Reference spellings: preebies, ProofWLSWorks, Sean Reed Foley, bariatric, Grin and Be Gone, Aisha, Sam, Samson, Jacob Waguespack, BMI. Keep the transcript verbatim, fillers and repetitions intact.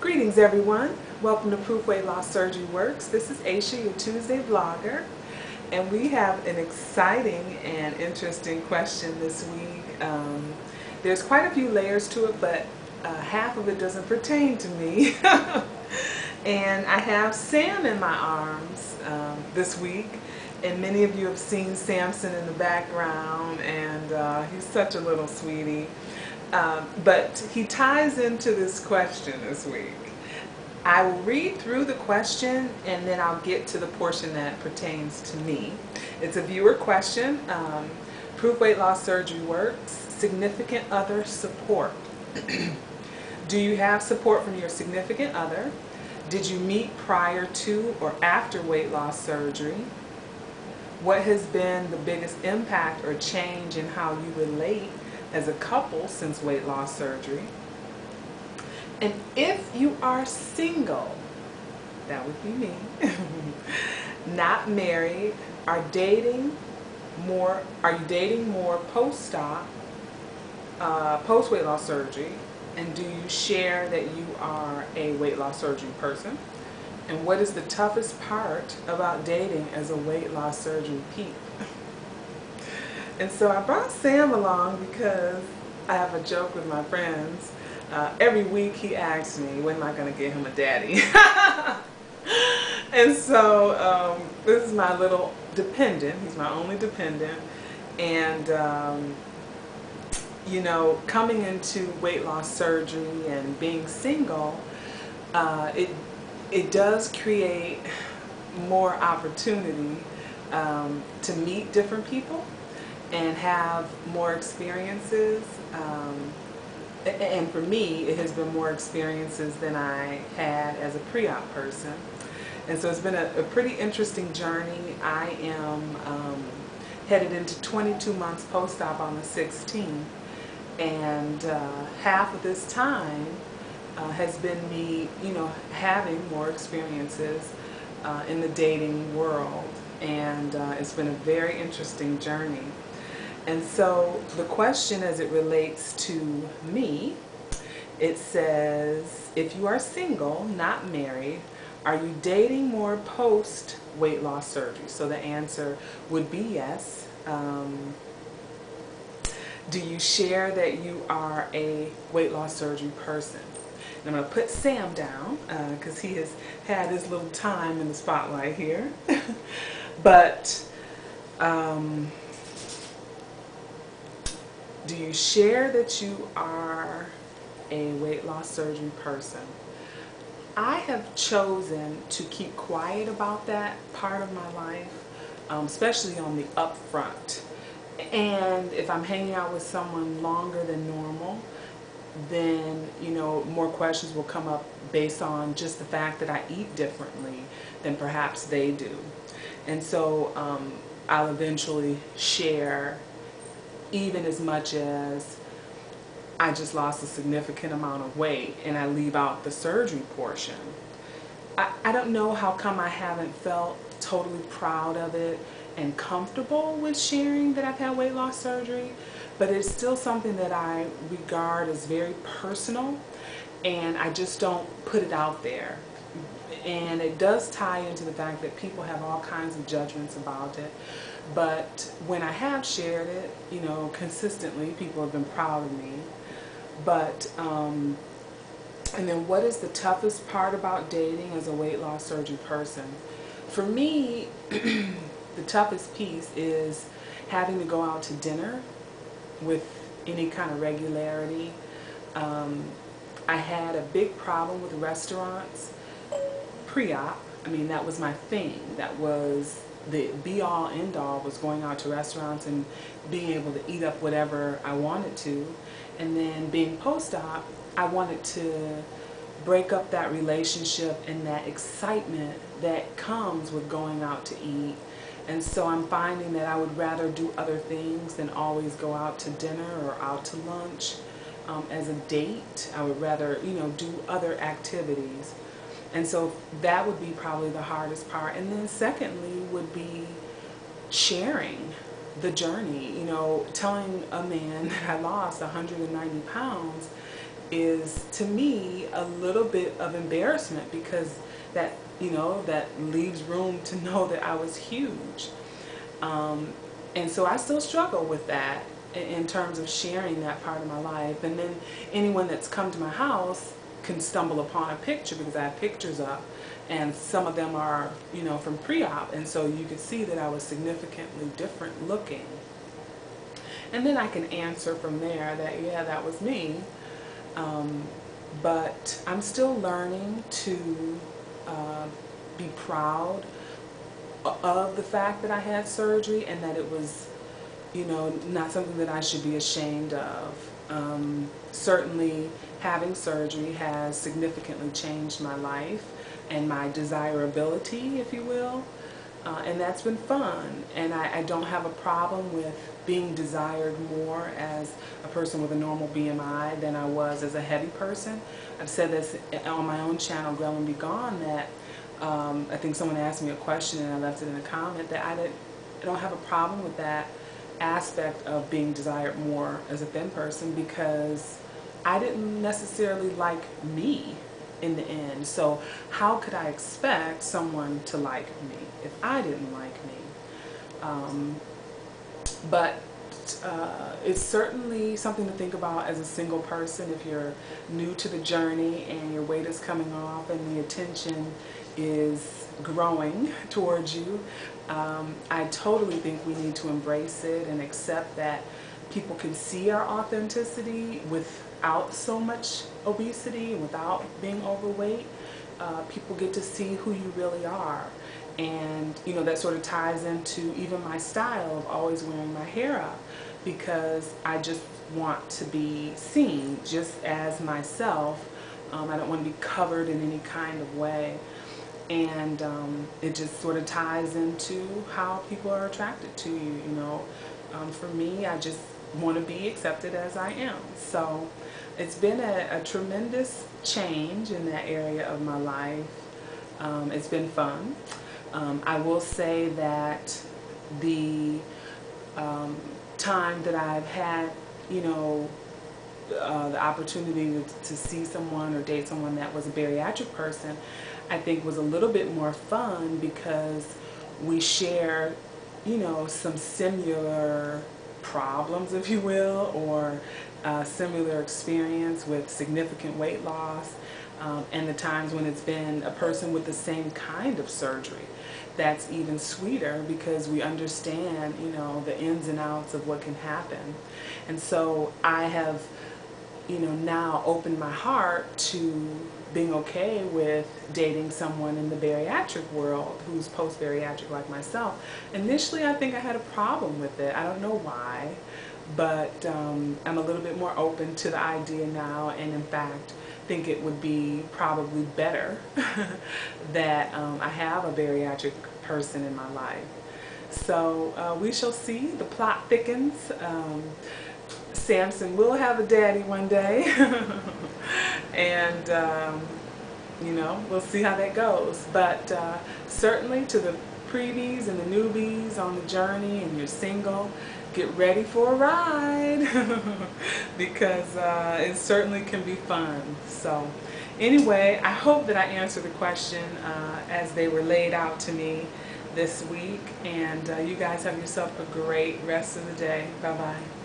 Greetings everyone, welcome to Proof Weight Loss Surgery Works. This is Aisha, your Tuesday vlogger, and we have an exciting and interesting question this week. Um, there's quite a few layers to it, but uh, half of it doesn't pertain to me. And I have Sam in my arms um, this week, and many of you have seen Samson in the background, and uh, he's such a little sweetie. Um, but he ties into this question this week. I will read through the question and then I'll get to the portion that pertains to me. It's a viewer question. Um, Proof Weight Loss Surgery Works. Significant other support. Do you have support from your significant other? Did you meet prior to or after weight loss surgery? What has been the biggest impact or change in how you relate as a couple since weight loss surgery? And if you are single, that would be me, not married, are dating more, are you dating more post-op, uh, post-weight loss surgery, and do you share that you are a weight loss surgery person? And what is the toughest part about dating as a weight loss surgery peep? And so I brought Sam along because I have a joke with my friends. Uh, every week he asks me, when am I going to get him a daddy? And so um, this is my little dependent. He's my only dependent. And, um, you know, coming into weight loss surgery and being single, uh, it, it does create more opportunity um, to meet different people and have more experiences, um, and for me it has been more experiences than I had as a pre-op person, and so it's been a, a pretty interesting journey. I am um, headed into twenty-two months post-op on the sixteenth, and uh, half of this time uh, has been me, you know, having more experiences uh, in the dating world, and uh, it's been a very interesting journey. And so the question as it relates to me, it says, if you are single, not married, are you dating more post weight loss surgery? So the answer would be yes. Um, do you share that you are a weight loss surgery person? And I'm going to put Sam down because uh, he has had his little time in the spotlight here. But um, do you share that you are a weight loss surgery person? I have chosen to keep quiet about that part of my life, um, especially on the upfront. And if I'm hanging out with someone longer than normal, then, you know, more questions will come up based on just the fact that I eat differently than perhaps they do. And so um, I'll eventually share, even as much as I just lost a significant amount of weight, and I leave out the surgery portion. I, I don't know how come I haven't felt totally proud of it and comfortable with sharing that I've had weight loss surgery, but it's still something that I regard as very personal, and I just don't put it out there. And it does tie into the fact that people have all kinds of judgments about it. But when I have shared it, you know, consistently, people have been proud of me. But, um, and then what is the toughest part about dating as a weight loss surgery person? For me, the toughest piece is having to go out to dinner with any kind of regularity. Um, I had a big problem with restaurants pre-op. I mean, that was my thing. That was the be-all, end-all, was going out to restaurants and being able to eat up whatever I wanted to. And then being post-op, I wanted to break up that relationship and that excitement that comes with going out to eat. And so I'm finding that I would rather do other things than always go out to dinner or out to lunch um, as a date. I would rather, you know, do other activities. And so that would be probably the hardest part. And then secondly would be sharing the journey. You know, telling a man that I lost one hundred ninety pounds is, to me, a little bit of embarrassment, because that, you know, that leaves room to know that I was huge. Um, and so I still struggle with that in terms of sharing that part of my life. And then anyone that's come to my house can stumble upon a picture, because I have pictures up, and some of them are, you know, from pre-op, and so you could see that I was significantly different looking. And then I can answer from there that, yeah, that was me. Um, but I'm still learning to uh, be proud of the fact that I had surgery, and that it was, you know, not something that I should be ashamed of. Um, certainly having surgery has significantly changed my life and my desirability, if you will. Uh, and that's been fun, and I, I don't have a problem with being desired more as a person with a normal B M I than I was as a heavy person. I've said this on my own channel, Grin and Be Gone, that um, I think someone asked me a question and I left it in a comment, that I, didn't, I don't have a problem with that aspect of being desired more as a thin person, because I didn't necessarily like me in the end. So how could I expect someone to like me if I didn't like me? Um, but uh, it's certainly something to think about as a single person, if you're new to the journey and your weight is coming off and the attention is growing towards you. Um, I totally think we need to embrace it and accept that people can see our authenticity without so much obesity, without being overweight. Uh, people get to see who you really are. And, you know, that sort of ties into even my style of always wearing my hair up, because I just want to be seen just as myself. Um, I don't want to be covered in any kind of way. And um, it just sort of ties into how people are attracted to you, you know. Um, for me, I just want to be accepted as I am. So it's been a, a tremendous change in that area of my life. Um, it's been fun. Um, I will say that the um, time that I've had, you know, uh, the opportunity to, to see someone or date someone that was a bariatric person, I think was a little bit more fun, because we share, you know, some similar problems, if you will, or uh, similar experience with significant weight loss, um, and the times when it's been a person with the same kind of surgery. That's even sweeter, because we understand, you know, the ins and outs of what can happen. And so I have, you know, now opened my heart to being okay with dating someone in the bariatric world who's post-bariatric like myself. Initially, I think I had a problem with it. I don't know why, but um, I'm a little bit more open to the idea now, and in fact, think it would be probably better that um, I have a bariatric person in my life. So uh, we shall see. The plot thickens. Um, Samson will have a daddy one day, and um, you know, we'll see how that goes. But uh, certainly to the preebies and the newbies on the journey, and you're single, get ready for a ride, because uh, it certainly can be fun. So anyway, I hope that I answered the question uh, as they were laid out to me this week, and uh, you guys have yourself a great rest of the day. Bye-bye.